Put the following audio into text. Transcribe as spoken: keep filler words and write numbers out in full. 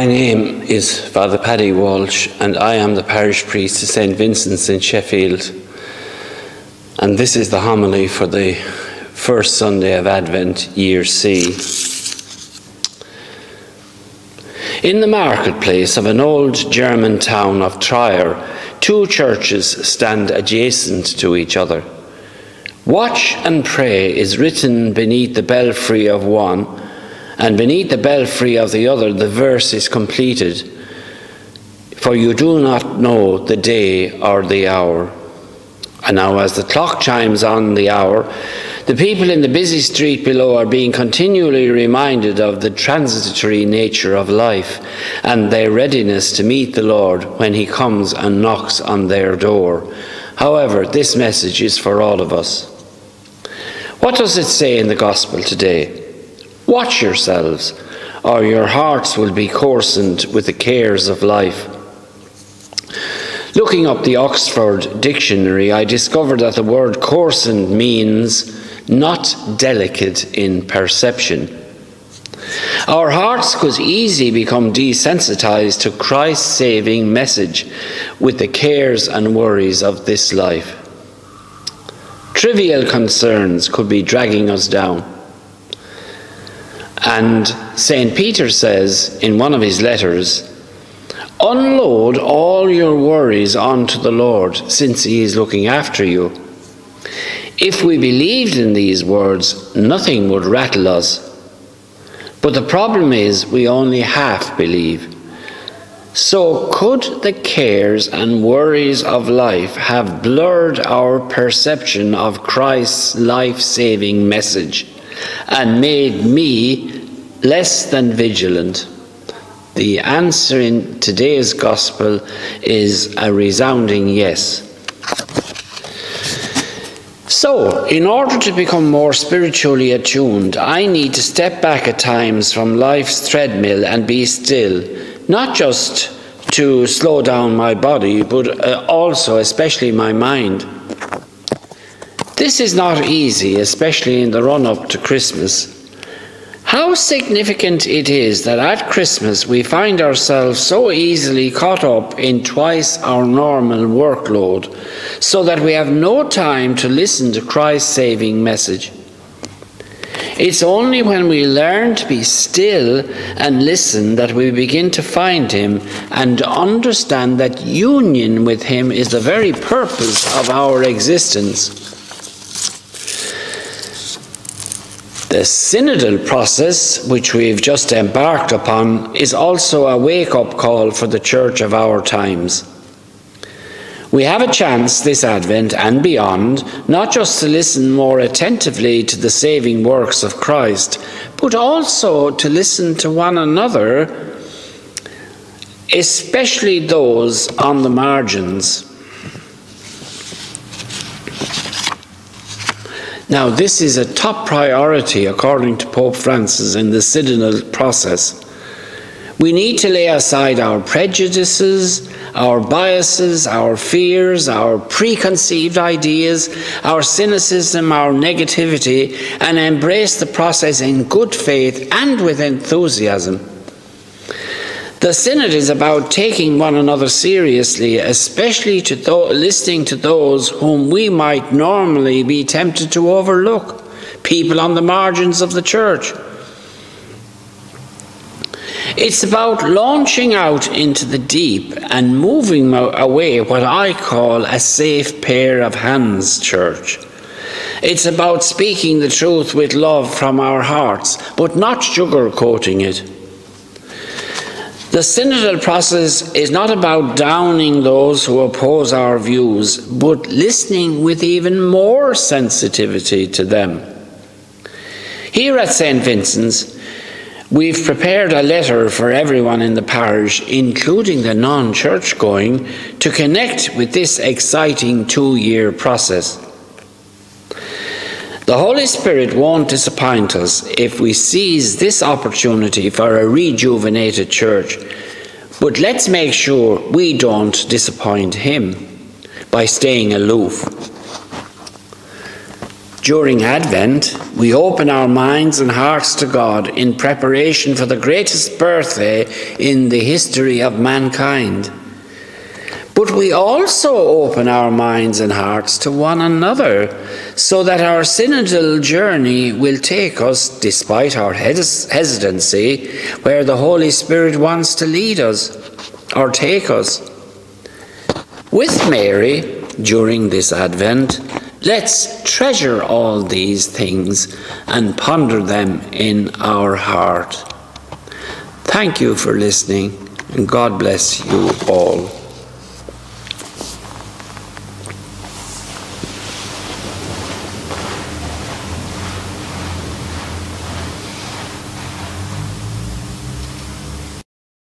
My name is Father Paddy Walsh, and I am the parish priest of Saint Vincent's in Sheffield. And this is the homily for the first Sunday of Advent, Year C. In the marketplace of an old German town of Trier, two churches stand adjacent to each other. Watch and pray is written beneath the belfry of one, and beneath the belfry of the other the verse is completed, for you do not know the day or the hour. And now as the clock chimes on the hour, the people in the busy street below are being continually reminded of the transitory nature of life and their readiness to meet the Lord when he comes and knocks on their door. However, this message is for all of us. What does it say in the Gospel today? Watch yourselves, or your hearts will be coarsened with the cares of life. Looking up the Oxford Dictionary, I discovered that the word coarsened means not delicate in perception. Our hearts could easily become desensitized to Christ's saving message with the cares and worries of this life. Trivial concerns could be dragging us down. And Saint Peter says in one of his letters, unload all your worries onto the Lord, since he is looking after you. If we believed in these words, nothing would rattle us. But the problem is we only half believe. So could the cares and worries of life have blurred our perception of Christ's life-saving message and made me less than vigilant? The answer in today's Gospel is a resounding yes. So, in order to become more spiritually attuned, I need to step back at times from life's treadmill and be still, not just to slow down my body, but also, especially my mind. This is not easy, especially in the run-up to Christmas. How significant it is that at Christmas we find ourselves so easily caught up in twice our normal workload, so that we have no time to listen to Christ's saving message. It's only when we learn to be still and listen that we begin to find him and understand that union with him is the very purpose of our existence. The synodal process, which we've just embarked upon, is also a wake-up call for the Church of our times. We have a chance this Advent and beyond, not just to listen more attentively to the saving works of Christ, but also to listen to one another, especially those on the margins. Now, this is a top priority, according to Pope Francis, in the synodal process. We need to lay aside our prejudices, our biases, our fears, our preconceived ideas, our cynicism, our negativity, and embrace the process in good faith and with enthusiasm. The synod is about taking one another seriously, especially to listening to those whom we might normally be tempted to overlook, people on the margins of the church. It's about launching out into the deep and moving away what I call a safe pair of hands church. It's about speaking the truth with love from our hearts, but not sugarcoating it. The synodal process is not about downing those who oppose our views, but listening with even more sensitivity to them. Here at Saint Vincent's, we've prepared a letter for everyone in the parish, including the non-church-going, to connect with this exciting two-year process. The Holy Spirit won't disappoint us if we seize this opportunity for a rejuvenated church, but let's make sure we don't disappoint him by staying aloof. During Advent, we open our minds and hearts to God in preparation for the greatest birthday in the history of mankind. But we also open our minds and hearts to one another, so that our synodal journey will take us, despite our hes- hesitancy, where the Holy Spirit wants to lead us or take us. With Mary, during this Advent, let's treasure all these things and ponder them in our heart. Thank you for listening, and God bless you all.